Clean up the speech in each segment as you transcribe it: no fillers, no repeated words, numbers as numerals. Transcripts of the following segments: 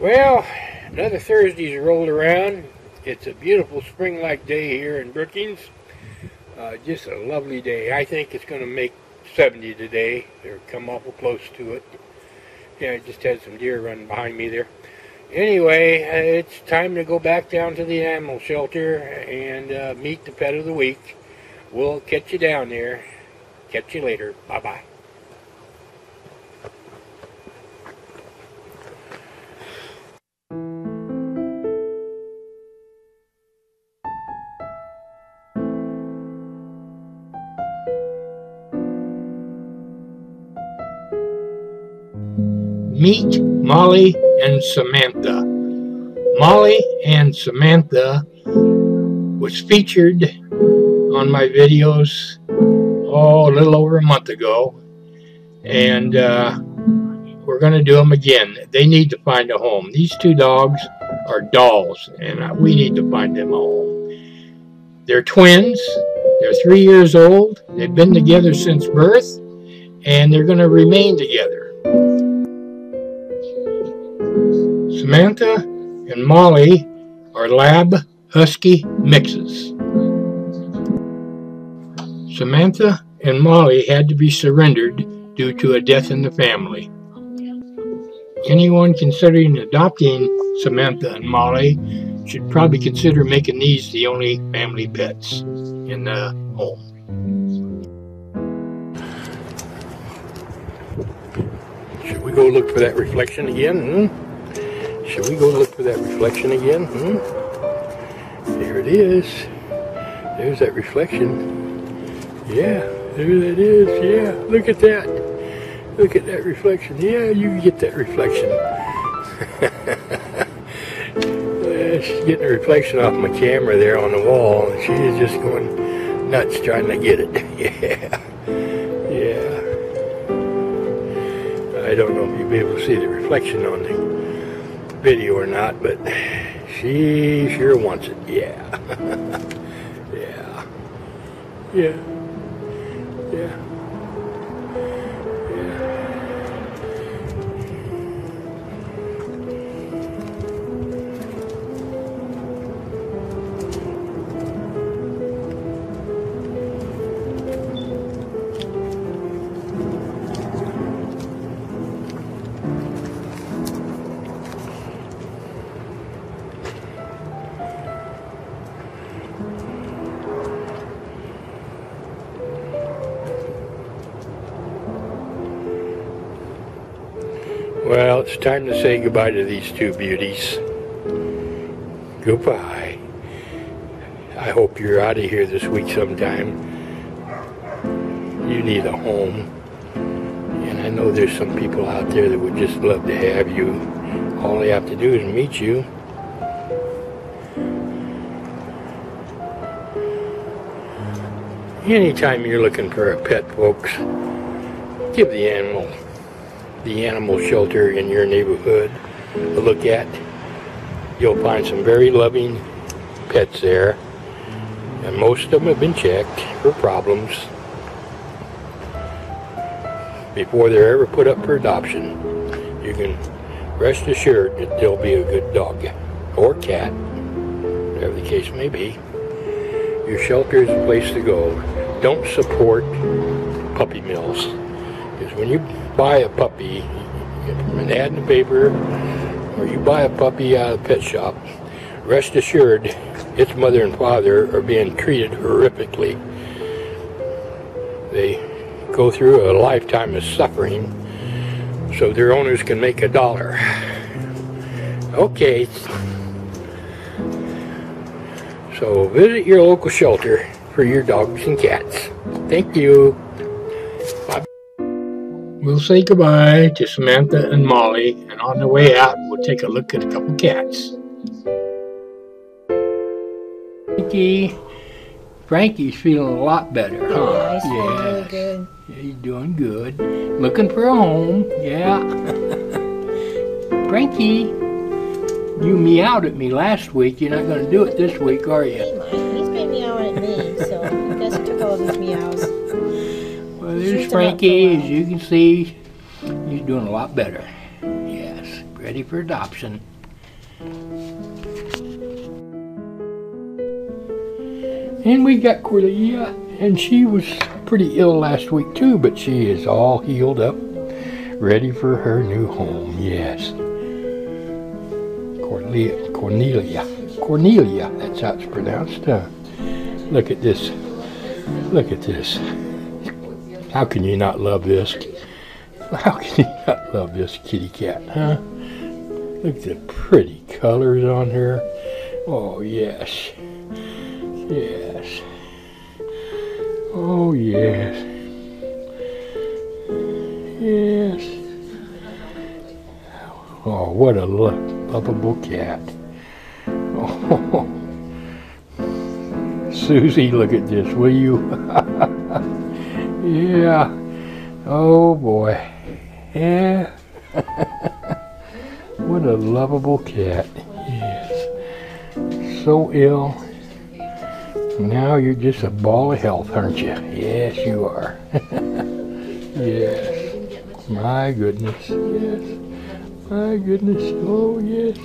Well, another Thursday's rolled around. It's a beautiful spring-like day here in Brookings. Just a lovely day. I think it's going to make 70 today. They'll come awful close to it. Yeah, I just had some deer running behind me there. Anyway, it's time to go back down to the animal shelter and meet the pet of the week. We'll catch you down there. Catch you later. Bye-bye. Meet Molly and Samantha. Molly and Samantha was featured on my videos a little over a month ago, and we're going to do them again. They need to find a home. These two dogs are dolls, and we need to find them a home. They're twins. They're 3 years old. They've been together since birth, and they're going to remain together. Samantha and Molly are lab husky mixes. Samantha and Molly had to be surrendered due to a death in the family. Anyone considering adopting Samantha and Molly should probably consider making these the only family pets in the home. Should we go look for that reflection again? Should we go look for that reflection again? There it is. There's that reflection. Yeah, there that is. Yeah, look at that. Look at that reflection. Yeah, you can get that reflection. She's getting a reflection off my camera there on the wall. And she is just going nuts trying to get it. Yeah. I don't know if you'll be able to see the reflection on the video or not, but she sure wants it. Yeah. Well, it's time to say goodbye to these two beauties. Goodbye. I hope you're out of here this week sometime. You need a home. And I know there's some people out there that would just love to have you. All they have to do is meet you. Anytime you're looking for a pet, folks, give the animal shelter in your neighborhood to look at. You'll find some very loving pets there, and most of them have been checked for problems before they're ever put up for adoption. You can rest assured that they'll be a good dog or cat, whatever the case may be. Your shelter is a place to go. Don't support puppy mills. When you buy a puppy from an ad in the paper, or you buy a puppy out of the pet shop, rest assured its mother and father are being treated horrifically. They go through a lifetime of suffering so their owners can make $1. Okay, so visit your local shelter for your dogs and cats. Thank you. We'll say goodbye to Samantha and Molly, and on the way out, we'll take a look at a couple cats. Frankie's feeling a lot better, huh? Yeah, good. Yeah, he's doing good. Looking for a home, yeah. Frankie, you meowed at me last week. You're not going to do it this week, are you? He's been meowing at me. Frankie, as you can see, he's doing a lot better. Yes, ready for adoption. And we got Cordelia, and she was pretty ill last week too, but she is all healed up, ready for her new home. Yes, Cornelia, that's how it's pronounced. Look at this, look at this. How can you not love this? How can you not love this kitty cat, huh? Look at the pretty colors on her. Oh yes, yes, oh yes, yes. Oh, what a lovable cat. Oh. Susie, look at this, will you? Yeah, oh boy, yeah. What a lovable cat. Yes, so ill. Now you're just a ball of health, aren't you? Yes, you are. Yes. My goodness. Yes. My goodness. Oh, yes.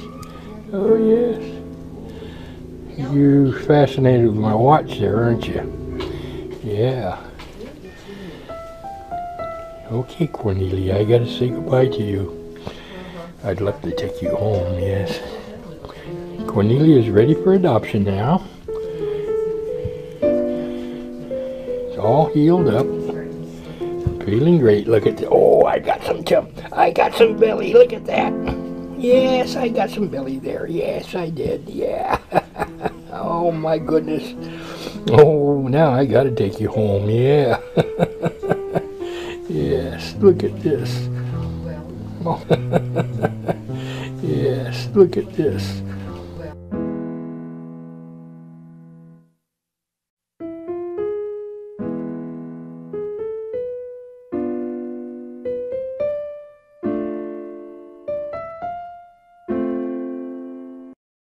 Oh, yes. You're fascinated with my watch there, aren't you? Yeah. Okay, Cornelia, I gotta say goodbye to you. I'd love to take you home, yes. Cornelia is ready for adoption now. All healed up, feeling great. Look at the, oh, I got some chub, I got some belly, look at that. Yes, I got some belly there, yes I did, yeah. Oh my goodness. Oh, now I gotta take you home, yeah. Yes, look at this. Yes, look at this.